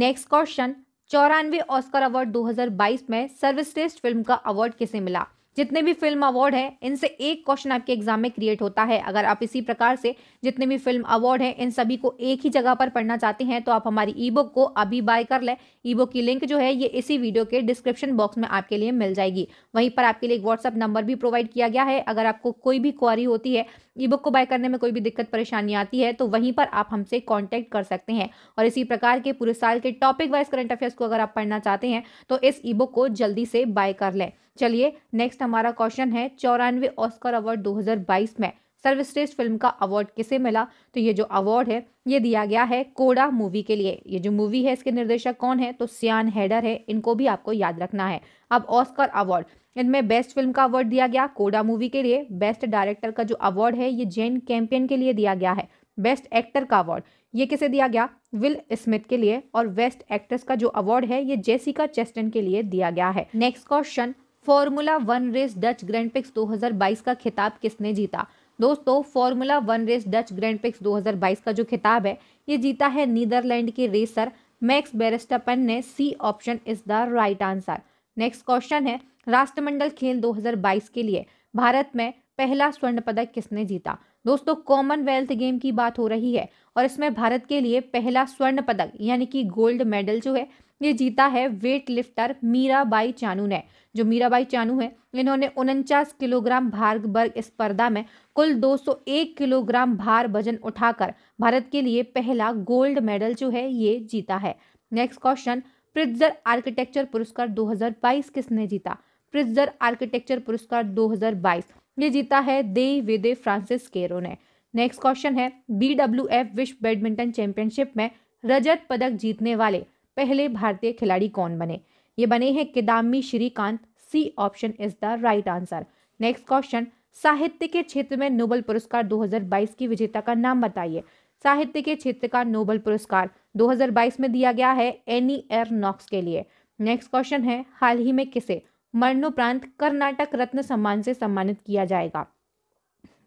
नेक्स्ट क्वेश्चन चौरानवे ऑस्कर अवार्ड दो हज़ार बाईस में सर्वश्रेष्ठ फिल्म का अवार्ड किसे मिला। जितने भी फिल्म अवार्ड हैं इनसे एक क्वेश्चन आपके एग्जाम में क्रिएट होता है। अगर आप इसी प्रकार से जितने भी फिल्म अवार्ड हैं इन सभी को एक ही जगह पर पढ़ना चाहते हैं तो आप हमारी ई बुक को अभी बाय कर लें। ई बुक की लिंक जो है ये इसी वीडियो के डिस्क्रिप्शन बॉक्स में आपके लिए मिल जाएगी। वहीं पर आपके लिए एक व्हाट्सअप नंबर भी प्रोवाइड किया गया है। अगर आपको कोई भी क्वारी होती है, ई बुक को बाय करने में कोई भी दिक्कत परेशानी आती है तो वहीं पर आप हमसे कॉन्टैक्ट कर सकते हैं। और इसी प्रकार के पूरे साल के टॉपिक वाइज करंट अफेयर्स को अगर आप पढ़ना चाहते हैं तो इस ई बुक को जल्दी से बाय कर लें। चलिए नेक्स्ट हमारा क्वेश्चन है चौरानवे ऑस्कर अवार्ड दो हज़ार बाईस में सर्वश्रेष्ठ फिल्म का अवार्ड किसे मिला तो ये जो अवार्ड है ये दिया गया है कोड़ा मूवी के लिए। ये जो मूवी है इसके निर्देशक कौन है तो सियान हेडर है। इनको भी आपको याद रखना है। अब ऑस्कर अवार्ड इनमें बेस्ट फिल्म का अवार्ड दिया गया कोड़ा मूवी के लिए। बेस्ट डायरेक्टर का जो अवार्ड है ये जेन कैम्पियन के लिए दिया गया है। बेस्ट एक्टर का अवार्ड ये किसे दिया गया विल स्मिथ के लिए। और बेस्ट एक्ट्रेस का जो अवार्ड है ये जेसिका चेस्टन के लिए दिया गया है। Next question Formula One race Dutch grand Prix दो हज़ार बाईस का खिताब किसने जीता। दोस्तों Formula One race Dutch grand Prix दो हज़ार बाईस का जो खिताब है ये जीता है नीदरलैंड के रेसर मैक्स बेरेस्टापेन ने। C option is the right answer. Next question है राष्ट्रमंडल खेल दो हज़ार बाईस के लिए भारत में पहला स्वर्ण पदक किसने जीता। दोस्तों कॉमनवेल्थ गेम की बात हो रही है और इसमें भारत के लिए पहला स्वर्ण पदक यानी कि गोल्ड मेडल जो है ये जीता है वेट लिफ्टर मीराबाई चानू ने। जो मीराबाई चानू है इन्होंने उनचास किलोग्राम भार वर्ग स्पर्धा में कुल दो सौ एक किलोग्राम भार वजन उठाकर भारत के लिए पहला गोल्ड मेडल जो है ये जीता है। नेक्स्ट क्वेश्चन प्रिट्जर आर्किटेक्चर पुरस्कार दो हज़ार बाईस किसने जीता। प्रिट्जर आर्किटेक्चर पुरस्कार दो हज़ार बाईस ये जीता है देई वेदे फ्रांसिस केरो ने। नेक्स्ट क्वेश्चन है बी डब्ल्यू एफ विश्व बैडमिंटन चैंपियनशिप में रजत पदक जीतने वाले पहले भारतीय खिलाड़ी कौन बने। ये बने हैं Kidambi Srikanth. C option is the right answer. Next question साहित्य के क्षेत्र में नोबेल पुरस्कार दो हज़ार बाईस की विजेता का नाम बताइए। साहित्य के क्षेत्र का नोबेल पुरस्कार दो हज़ार बाईस में दिया गया है एनी एर नॉक्स के लिए। नेक्स्ट क्वेश्चन है हाल ही में किसे मरणोपरांत कर्नाटक रत्न सम्मान से सम्मानित किया जाएगा।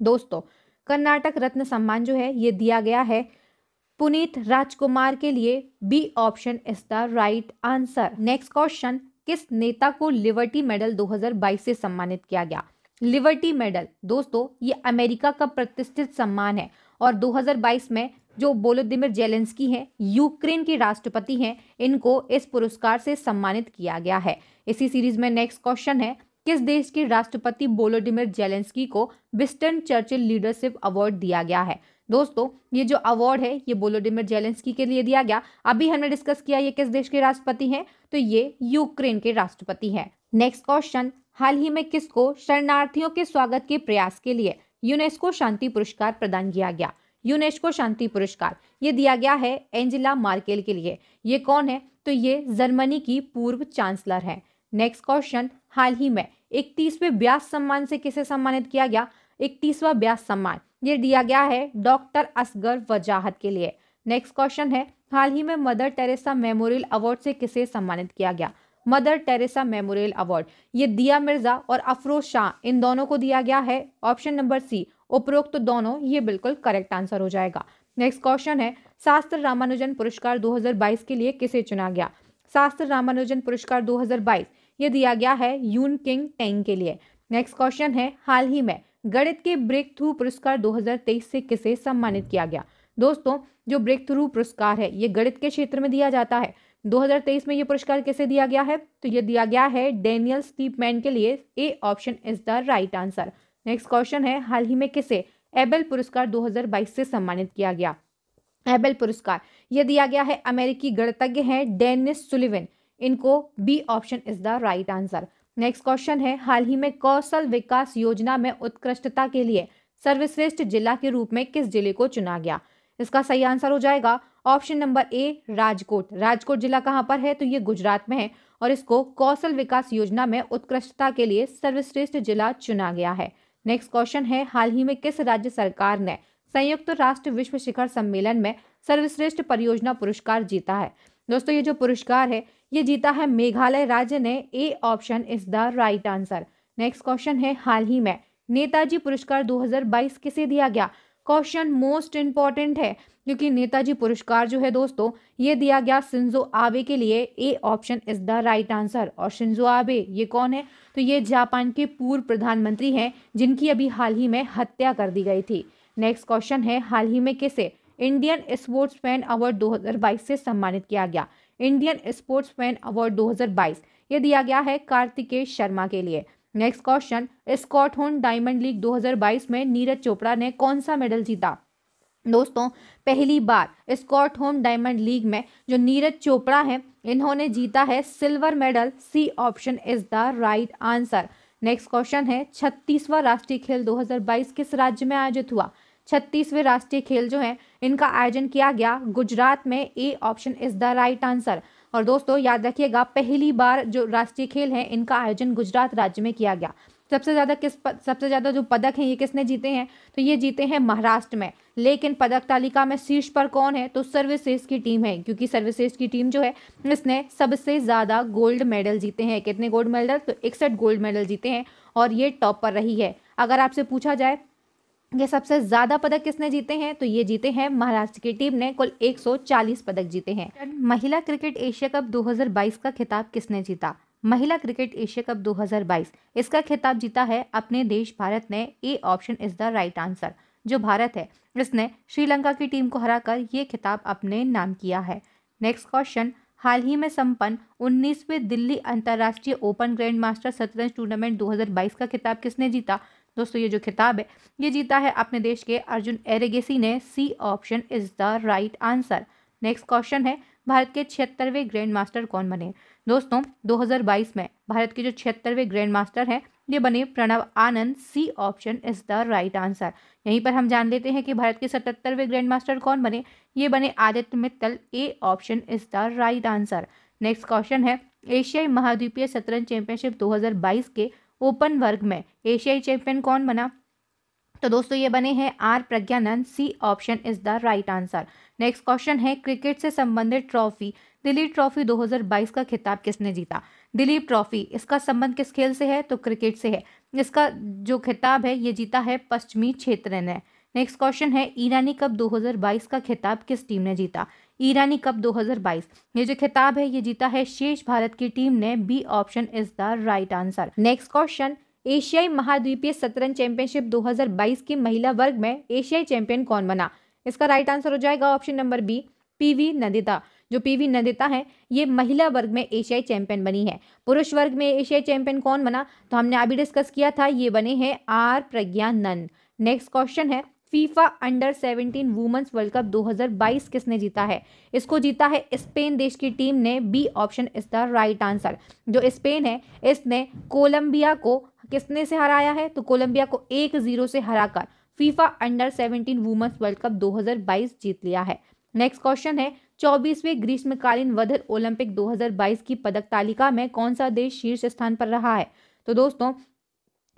दोस्तों कर्नाटक रत्न सम्मान जो है ये दिया गया है पुनीत राजकुमार के लिए। B option is the right answer. Next question किस नेता को लिबर्टी मेडल दो हज़ार बाईस से सम्मानित किया गया। लिबर्टी मेडल दोस्तों ये अमेरिका का प्रतिष्ठित सम्मान है और दो हज़ार बाईस में जो वोलोदिमिर जेलेंस्की हैं यूक्रेन के राष्ट्रपति हैं इनको इस पुरस्कार से सम्मानित किया गया है। इसी सीरीज में नेक्स्ट क्वेश्चन है किस देश के राष्ट्रपति वोलोदिमीर जेलेंस्की को विंस्टन चर्चिल लीडरशिप अवार्ड दिया गया है। दोस्तों ये जो अवार्ड है ये वोलोदिमीर जेलेंस्की के लिए दिया गया। अभी हमने डिस्कस किया ये किस देश के राष्ट्रपति हैं, तो ये यूक्रेन के राष्ट्रपति हैं। नेक्स्ट क्वेश्चन, हाल ही में किसको शरणार्थियों के स्वागत के प्रयास के लिए यूनेस्को शांति पुरस्कार प्रदान किया गया। यूनेस्को शांति पुरस्कार ये दिया गया है एंजेला मार्केल के लिए। ये कौन है, तो ये जर्मनी की पूर्व चांसलर है। नेक्स्ट क्वेश्चन, हाल ही में इकतीसवें व्यास सम्मान से किसे सम्मानित किया गया। इकतीसवां व्यास सम्मान ये दिया गया है डॉक्टर असगर वजाहत के लिए। नेक्स्ट क्वेश्चन है, हाल ही में मदर टेरेसा मेमोरियल अवार्ड से किसे सम्मानित किया गया। मदर टेरेसा मेमोरियल अवार्ड ये दिया मिर्जा और अफरोज शाह इन दोनों को दिया गया है। ऑप्शन नंबर सी उपरोक्त तो दोनों ये बिल्कुल करेक्ट आंसर हो जाएगा। नेक्स्ट क्वेश्चन है, शास्त्र रामानुजन पुरस्कार दो हज़ार बाईस के लिए किसे चुना गया। शास्त्र रामानुजन पुरस्कार दो हज़ार बाईस ये दिया गया है यून किंग टेंग के लिए। नेक्स्ट क्वेश्चन है, हाल ही में गणित के ब्रेक थ्रू पुरस्कार दो हज़ार तेईस से किसे सम्मानित किया गया। दोस्तों जो ब्रेक थ्रू पुरस्कार है ये गणित के क्षेत्र में दिया जाता है। दो हज़ार तेईस में ये पुरस्कार किसे दिया गया है, तो ये दिया गया है डेनियल स्टीपमैन के लिए। A option is the right answer. Next question है, हाल ही में किसे एबेल पुरस्कार दो हज़ार बाईस से सम्मानित किया गया। एबेल पुरस्कार यह दिया गया है अमेरिकी गणितज्ञ हैं डेनिस सुलिवन इनको। B option is the right answer. Next question है, हाल ही में कौशल विकास योजना में उत्कृष्टता के लिए सर्वश्रेष्ठ जिला के रूप में किस जिले को चुना गया। इसका सही आंसर हो जाएगा option number A Rajkot. Rajkot जिला कहाँ पर है, तो ये गुजरात में है और इसको कौशल विकास योजना में उत्कृष्टता के लिए सर्वश्रेष्ठ जिला चुना गया है। नेक्स्ट क्वेश्चन है, हाल ही में किस राज्य सरकार ने संयुक्त राष्ट्र विश्व शिखर सम्मेलन में सर्वश्रेष्ठ परियोजना पुरस्कार जीता है। दोस्तों ये जो पुरस्कार है ये जीता है मेघालय राज्य ने। A option is the right answer. Next question है, हाल ही में नेताजी पुरस्कार दो हज़ार बाईस किसे दिया गया। क्वेश्चन मोस्ट इंपॉर्टेंट है क्योंकि नेताजी पुरस्कार जो है दोस्तों ये दिया गया शिंजो आबे के लिए। A option is the right answer. और शिंजो आबे ये कौन है, तो ये जापान के पूर्व प्रधानमंत्री हैं जिनकी अभी हाल ही में हत्या कर दी गई थी। नेक्स्ट क्वेश्चन है, हाल ही में किसे इंडियन स्पोर्ट्समैन अवार्ड दो हज़ार बाईस से सम्मानित किया गया। इंडियन स्पोर्ट्समैन अवार्ड दो हज़ार बाईस ये दिया गया है कार्तिकेय शर्मा के लिए। Next question, Scotland diamond League दो हज़ार बाईस में नीरज चोपड़ा ने कौन सा मेडल जीता। दोस्तों पहली बार स्कॉटलैंड डायमंड लीग में जो नीरज चोपड़ा हैं इन्होंने जीता है silver medal. C option is the right answer. Next question है, छत्तीसवां राष्ट्रीय खेल दो हज़ार बाईस किस राज्य में आयोजित हुआ। छत्तीसवें राष्ट्रीय खेल जो है इनका आयोजन किया गया गुजरात में। A option is the right answer. और दोस्तों याद रखिएगा पहली बार जो राष्ट्रीय खेल है इनका आयोजन गुजरात राज्य में किया गया। सबसे ज़्यादा किस पद, सबसे ज़्यादा जो पदक हैं ये किसने जीते हैं, तो ये जीते हैं महाराष्ट्र में। लेकिन पदक तालिका में शीर्ष पर कौन है, तो सर्विसेज की टीम है क्योंकि सर्विसेज की टीम जो है इसने सबसे ज़्यादा गोल्ड मेडल जीते हैं। कितने गोल्ड मेडल, तो इकसठ गोल्ड मेडल जीते हैं और ये टॉप पर रही है। अगर आपसे पूछा जाए ये सबसे ज़्यादा पदक किसने जीते हैं, तो ये जीते हैं महाराष्ट्र की टीम ने। कुल एक सौ चालीस पदक जीते हैं। महिला क्रिकेट एशिया कप दो हज़ार बाईस का खिताब किसने जीता। महिला क्रिकेट एशिया कप दो हज़ार बाईस इसका खिताब जीता है अपने देश भारत ने। A option is the right answer. जो भारत है इसने श्रीलंका की टीम को हराकर ये खिताब अपने नाम किया है। नेक्स्ट क्वेश्चन, हाल ही में संपन्न उन्नीसवें दिल्ली अंतर्राष्ट्रीय ओपन ग्रैंड मास्टर शतरंज टूर्नामेंट दो हज़ार बाईस का खिताब किसने जीता। दोस्तों ये जो खिताब है ये जीता है अपने देश के अर्जुन एरेगेसी ने। C option is the right answer. Next question है, भारत के छिहत्तरवें ग्रैंड मास्टर कौन बने। दोस्तों दो हज़ार बाईस में भारत के जो छिहत्तरवें ग्रैंड मास्टर हैं ये बने Pranav Anand. C option is the right answer. यहीं पर हम जान लेते हैं कि भारत के सतहत्तरवें ग्रैंड मास्टर कौन बने, ये बने Aditya Mittal. A option is the right answer. Next question है, एशियाई महाद्वीपीय शतरंज चैंपियनशिप दो हज़ार बाईस के ओपन वर्ग में एशियाई चैंपियन कौन बना, तो दोस्तों ये बने हैं R Praggnanandhaa. C option is the right answer. Next question है, क्रिकेट से संबंधित ट्रॉफी दिलीप ट्रॉफी दो हज़ार बाईस का खिताब किसने जीता। दिलीप ट्रॉफी इसका संबंध किस खेल से है, तो क्रिकेट से है। इसका जो खिताब है ये जीता है पश्चिमी क्षेत्र ने। नेक्स्ट क्वेश्चन है, ईरानी कप दो हज़ार बाईस का खिताब किस टीम ने जीता। ईरानी कप दो हज़ार बाईस ये जो खिताब है ये जीता है शेष भारत की टीम ने। B option is the right answer. Next question, एशियाई महाद्वीपीय शतरंज चैंपियनशिप दो हज़ार बाईस के महिला वर्ग में एशियाई चैंपियन कौन बना। इसका राइट आंसर हो जाएगा option number B PV Nandita. जो पीवी नंदिता है, ये महिला वर्ग में एशियाई चैंपियन बनी है। पुरुष वर्ग में एशियाई चैंपियन कौन बना, तो हमने अभी डिस्कस किया था, ये बने हैं आर प्रज्ञानंद। नेक्स्ट क्वेश्चन है, FIFA under seventeen women's world cup दो हज़ार बाईस किसने जीता है? इसको जीता है स्पेन देश की टीम ने। B option is the right answer. जो स्पेन है इसने कोलंबिया को किसने से हराया है, तो कोलंबिया को एक जीरो से हराकर FIFA under seventeen women's world cup दो हज़ार बाईस जीत लिया है। नेक्स्ट क्वेश्चन है, चौबीसवें ग्रीष्मकालीन वधर ओलंपिक दो हज़ार बाईस की पदक तालिका में कौन सा देश शीर्ष स्थान पर रहा है? तो दोस्तों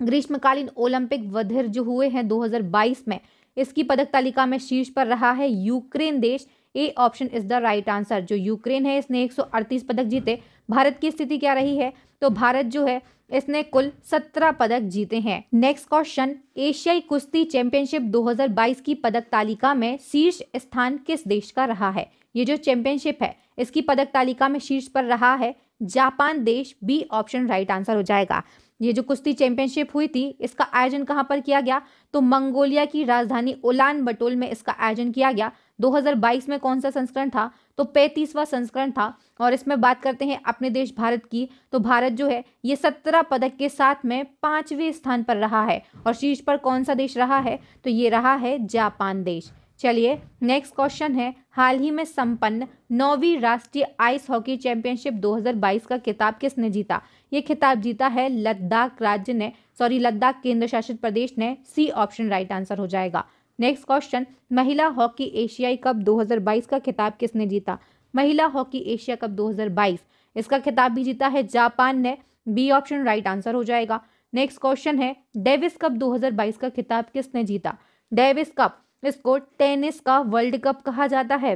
ग्रीष्मकालीन ओलंपिक वधर जो हुए हैं दो हज़ार बाईस में, इसकी पदक तालिका में शीर्ष पर रहा है यूक्रेन देश। A option is the right answer. जो यूक्रेन है इसने एक सौ अड़तीस पदक जीते। भारत की स्थिति क्या रही है, तो भारत जो है इसने कुल सत्रह पदक जीते हैं। नेक्स्ट क्वेश्चन, एशियाई कुश्ती चैंपियनशिप दो हज़ार बाईस की पदक तालिका में शीर्ष स्थान किस देश का रहा है? ये जो चैंपियनशिप है इसकी पदक तालिका में शीर्ष पर रहा है जापान देश। बी ऑप्शन राइट आंसर हो जाएगा। ये जो कुश्ती चैंपियनशिप हुई थी इसका आयोजन कहाँ पर किया गया, तो मंगोलिया की राजधानी उलान बटोल में इसका आयोजन किया गया। दो हज़ार बाईस में कौन सा संस्करण था, तो पैंतीसवां संस्करण था। और इसमें बात करते हैं अपने देश भारत की, तो भारत जो है ये सत्रह पदक के साथ में पांचवें स्थान पर रहा है। और शीर्ष पर कौन सा देश रहा है, तो ये रहा है जापान देश। चलिए नेक्स्ट क्वेश्चन है, हाल ही में संपन्न नौवीं राष्ट्रीय आइस हॉकी चैंपियनशिप दो हज़ार बाईस का खिताब किसने जीता? ये खिताब जीता है लद्दाख राज्य ने, सॉरी लद्दाख केंद्र शासित प्रदेश ने। सी ऑप्शन राइट आंसर हो जाएगा। नेक्स्ट क्वेश्चन, महिला हॉकी एशियाई कप दो हज़ार बाईस का खिताब किसने जीता? महिला हॉकी एशिया कप दो हज़ार बाईस इसका खिताब भी जीता है जापान ने। बी ऑप्शन राइट आंसर हो जाएगा। नेक्स्ट क्वेश्चन है, डेविस कप दो हज़ार बाईस का खिताब किसने जीता? डेविस कप, इसको टेनिस का वर्ल्ड कप कहा जाता है।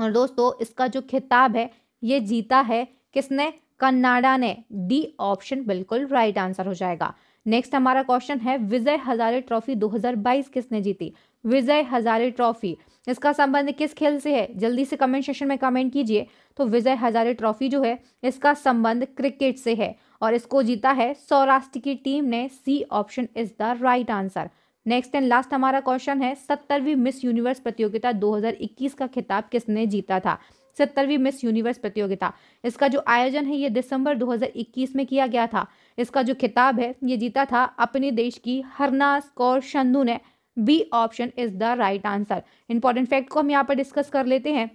और दोस्तों इसका जो खिताब है ये जीता है किसने? कनाडा ने। डी ऑप्शन बिल्कुल राइट आंसर हो जाएगा। नेक्स्ट हमारा क्वेश्चन है, विजय हजारे ट्रॉफी दो हज़ार बाईस किसने जीती? विजय हजारे ट्रॉफी, इसका संबंध किस खेल से है? जल्दी से कमेंट सेक्शन में कमेंट कीजिए। तो विजय हजारे ट्रॉफी जो है इसका संबंध क्रिकेट से है और इसको जीता है सौराष्ट्र की टीम ने। C option is the right answer. Next and last हमारा क्वेश्चन है, सत्तरवीं मिस यूनिवर्स प्रतियोगिता दो हज़ार इक्कीस का खिताब किसने जीता था? सत्तरवीं मिस यूनिवर्स प्रतियोगिता, इसका जो आयोजन है ये दिसंबर दो हज़ार इक्कीस में किया गया था। इसका जो खिताब है ये जीता था अपने देश की हरनाज़ संधू ने। B option is the right answer. Important fact को हम यहाँ पर डिस्कस कर लेते हैं।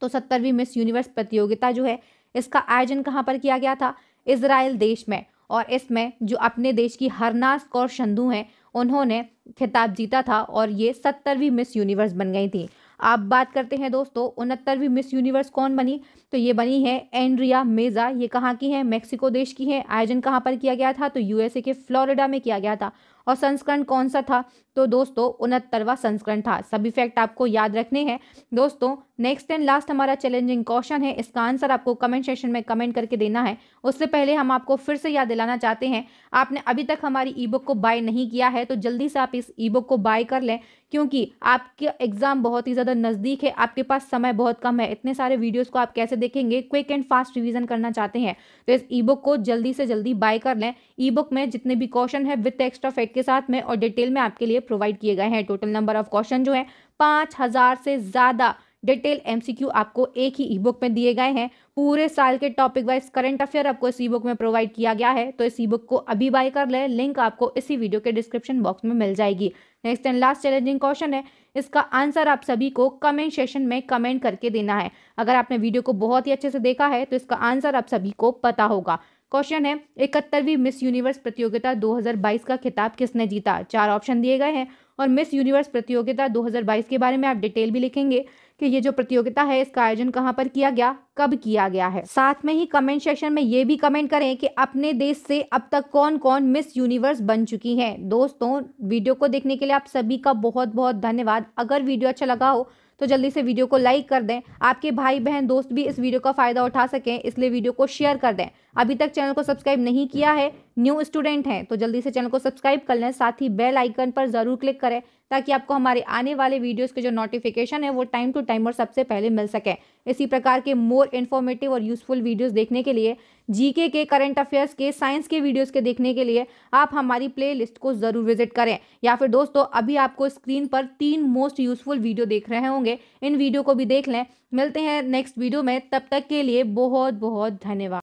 तो सत्तरवीं मिस यूनिवर्स प्रतियोगिता जो है इसका आयोजन कहाँ पर किया गया था? इसराइल देश में। और इसमें जो अपने देश की हरनाज़ संधू हैं उन्होंने खिताब जीता था और ये सत्तरवीं मिस यूनिवर्स बन गई थी। आप बात करते हैं दोस्तों उनहत्तरवीं मिस यूनिवर्स कौन बनी, तो ये बनी है एंड्रिया मेजा। ये कहाँ की है? मेक्सिको देश की है। आयोजन कहाँ पर किया गया था? तो यूएसए के फ्लोरिडा में किया गया था। और संस्करण कौन सा था? तो दोस्तों उनहत्तरवां संस्करण था। सभी फैक्ट आपको याद रखने हैं दोस्तों। नेक्स्ट एंड लास्ट हमारा चैलेंजिंग क्वेश्चन है, इसका आंसर आपको कमेंट सेक्शन में कमेंट करके देना है। उससे पहले हम आपको फिर से याद दिलाना चाहते हैं, आपने अभी तक हमारी ई बुक को बाय नहीं किया है तो जल्दी से आप इस ई बुक को बाय कर लें, क्योंकि आपके एग्जाम बहुत ही ज़्यादा नज़दीक है। आपके पास समय बहुत कम है, इतने सारे वीडियोज़ को आप कैसे देखेंगे? क्विक एंड फास्ट रिविजन करना चाहते हैं तो इस ई बुक को जल्दी से जल्दी बाय कर लें। ई बुक में जितने भी क्वेश्चन है विथ एक्स्ट्रा फैक्ट के साथ में और डिटेल में आपके लिए प्रोवाइड किए गए हैं। टोटल नंबर ऑफ क्वेश्चन जो है पाँच हज़ार से ज़्यादा डिटेल एमसीक्यू आपको एक ही ई बुक में दिए गए हैं। पूरे साल के टॉपिक वाइज करंट अफेयर आपको इस ई बुक में प्रोवाइड किया गया है। तो इस ई बुक को अभी बाय कर लें, लिंक आपको इसी वीडियो के डिस्क्रिप्शन बॉक्स में मिल जाएगी। Next and last challenging question है, इसका आंसर आप सभी को कमेंट सेशन में कमेंट करके देना है। अगर आपने वीडियो को बहुत ही अच्छे से देखा है तो इसका आंसर आप सभी को पता होगा। क्वेश्चन है, इकहत्तरवीं मिस यूनिवर्स प्रतियोगिता दो हज़ार बाईस का खिताब किसने जीता? चार ऑप्शन दिए गए हैं और मिस यूनिवर्स प्रतियोगिता दो हज़ार बाईस के बारे में आप डिटेल भी लिखेंगे कि ये जो प्रतियोगिता है इसका आयोजन कहाँ पर किया गया, कब किया गया है। साथ में ही कमेंट सेक्शन में ये भी कमेंट करें कि अपने देश से अब तक कौन कौन मिस यूनिवर्स बन चुकी हैं। दोस्तों वीडियो को देखने के लिए आप सभी का बहुत बहुत धन्यवाद। अगर वीडियो अच्छा लगा हो तो जल्दी से वीडियो को लाइक कर दें। आपके भाई बहन दोस्त भी इस वीडियो का फ़ायदा उठा सकें इसलिए वीडियो को शेयर कर दें। अभी तक चैनल को सब्सक्राइब नहीं किया है, न्यू स्टूडेंट हैं तो जल्दी से चैनल को सब्सक्राइब कर लें, साथ ही बेल आइकन पर ज़रूर क्लिक करें ताकि आपको हमारे आने वाले वीडियोस के जो नोटिफिकेशन है वो टाइम टू टाइम और सबसे पहले मिल सके। इसी प्रकार के मोर इन्फॉर्मेटिव और यूज़फुल वीडियोस देखने के लिए, जीके के, करंट अफेयर्स के, साइंस के वीडियोस के देखने के लिए आप हमारी प्लेलिस्ट को ज़रूर विजिट करें। या फिर दोस्तों, अभी आपको स्क्रीन पर तीन मोस्ट यूज़फुल वीडियो देख रहे होंगे, इन वीडियो को भी देख लें। मिलते हैं नेक्स्ट वीडियो में, तब तक के लिए बहुत बहुत धन्यवाद।